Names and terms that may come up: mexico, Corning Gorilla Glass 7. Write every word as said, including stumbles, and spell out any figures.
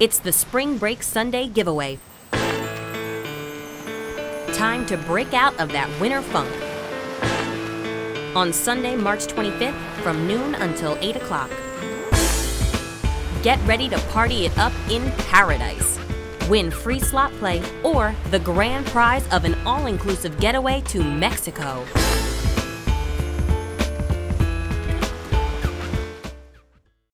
It's the Spring Break Sunday giveaway. Time to break out of that winter funk. On Sunday, March twenty-fifth, from noon until eight o'clock. Get ready to party it up in paradise. Win free slot play or the grand prize of an all-inclusive getaway to Mexico.